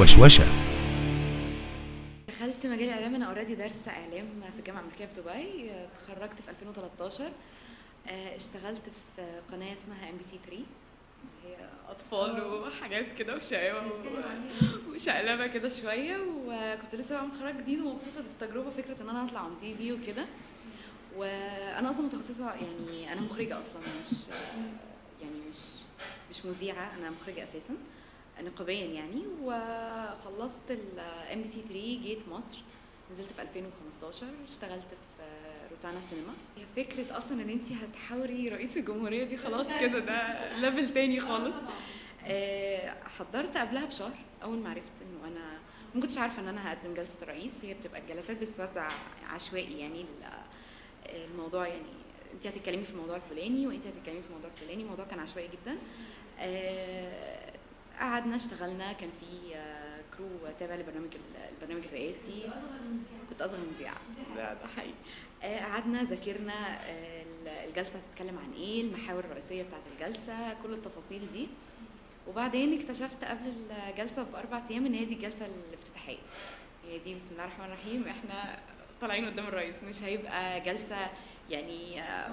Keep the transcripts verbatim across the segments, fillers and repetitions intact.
وشوشة. دخلت مجال الاعلام، انا اوريدي دارسه اعلام في الجامعه الامريكيه في دبي، اتخرجت في ألفين وثلاثة عشر، اشتغلت في قناه اسمها إم بي سي ثلاثة، هي اطفال وحاجات كده وشقاوه وشقلبه كده شويه، وكنت لسه بقى متخرجه جديد ومبسوطه بالتجربه، فكره ان انا هطلع عن تي في وكده. وانا اصلا متخصصه، يعني انا مخرجه اصلا، مش يعني مش مش مذيعه، انا مخرجه اساسا نقابيا يعني. وخلصت ال إم بي سي ثلاثة، جيت مصر، نزلت في ألفين وخمستاشر، اشتغلت في روتانا سينما. هي فكره اصلا ان انت هتحاوري رئيس الجمهوريه دي خلاص كده، ده ليفل تاني خالص. حضرت قبلها بشهر، اول ما عرفت انه انا ما كنتش عارفه ان انا هقدم جلسه الرئيس. هي بتبقى الجلسات بتتوزع عشوائي، يعني الموضوع يعني انت هتتكلمي في الموضوع الفلاني وانت هتتكلمي في الموضوع الفلاني، الموضوع كان عشوائي جدا. قعدنا اشتغلنا، كان في كرو تابع لبرنامج البرنامج الرئاسي، كنت اصغر مذيعه، ده ده حقيقي. قعدنا ذاكرنا الجلسه هتتكلم عن ايه، المحاور الرئيسيه بتاعت الجلسه، كل التفاصيل دي. وبعدين اكتشفت قبل الجلسه باربع ايام ان هي دي الجلسه الافتتاحيه، هي دي بسم الله الرحمن الرحيم احنا طالعين قدام الرئيس، مش هيبقى جلسه يعني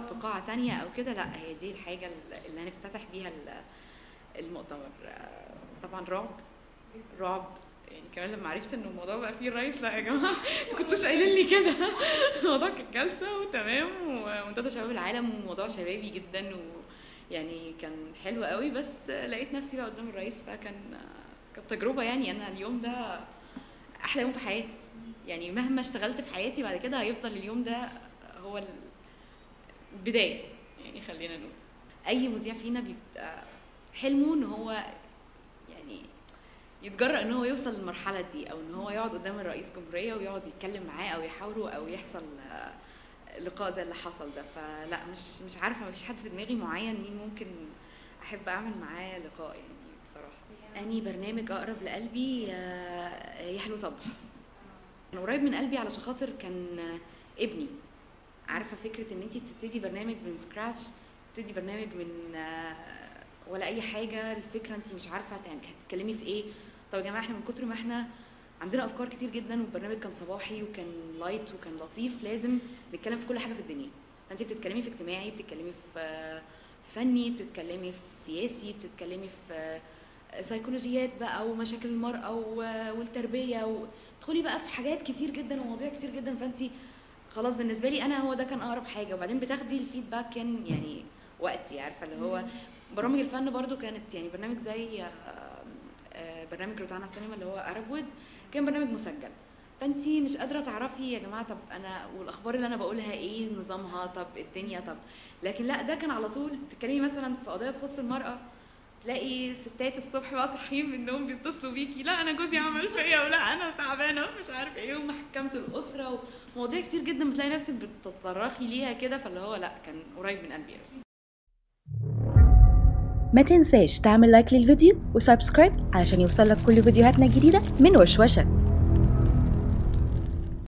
في قاعه ثانيه او كده، لا هي دي الحاجه اللي هنفتتح بيها المؤتمر. طبعا رعب رعب يعني، كمان لما عرفت ان الموضوع بقى فيه الرئيس، لا يا جماعه ما كنتوش قايلين لي كده. الموضوع كان جلسه وتمام، ومنتدى شباب العالم، وموضوع شبابي جدا، ويعني كان حلو قوي. بس لقيت نفسي بقى قدام الرئيس، فكان كانت تجربه. يعني انا اليوم ده احلى يوم في حياتي، يعني مهما اشتغلت في حياتي بعد كده هيفضل اليوم ده هو البدايه، يعني خلينا نقول اي مذيع فينا بيبقى حلمه ان هو يعني يتجرأ ان هو يوصل للمرحله دي، او ان هو يقعد قدام الرئيس جمهوريه ويقعد يتكلم معاه او يحاوره او يحصل لقاء زي اللي حصل ده. فلا مش مش عارفه، مفيش حد في دماغي معين مين ممكن احب اعمل معاه لقاء يعني بصراحه. اني برنامج اقرب لقلبي يا حلو صبح، كان قريب من قلبي علشان خاطر كان ابني. عارفه فكره ان انت بتبتدي برنامج من سكراتش، بتبتدي برنامج من ولا اي حاجه، الفكره انت مش عارفه هتتكلمي في ايه. طب يا جماعه احنا من كتر ما احنا عندنا افكار كتير جدا، والبرنامج كان صباحي وكان لايت وكان لطيف، لازم نتكلم في كل حاجه في الدنيا. انت بتتكلمي في اجتماعي، بتتكلمي في فني، بتتكلمي في سياسي، بتتكلمي في سيكولوجيات بقى ومشاكل المراه والتربيه، وتدخلي بقى في حاجات كتير جدا ومواضيع كتير جدا. فانت خلاص بالنسبه لي انا هو ده كان اقرب حاجه. وبعدين بتاخدي الفيدباك كان يعني وقتي، عارفه اللي هو برامج الفن برضو كانت يعني برنامج زي برنامج روتانا سينما اللي هو أربود، كان برنامج مسجل، فانتي مش قادره تعرفي يا جماعه طب انا والاخبار اللي انا بقولها ايه نظامها، طب الدنيا طب. لكن لا، ده كان على طول تتكلمي مثلا في قضيه تخص المراه، تلاقي ستات الصبح بقى صاحيين من النوم بيتصلوا بيكي، لا انا جوزي عمل فيا، ولا انا تعبانه مش عارف ايه، ومحكمه الاسره، ومواضيع كتير جدا بتلاقي نفسك بتتطرقي ليها كده. فاللي هو لا، كان قريب من قلبي. ما تنساش تعمل لايك للفيديو وسبسكرايب علشان يوصلك كل فيديوهاتنا الجديدة من وشوشة.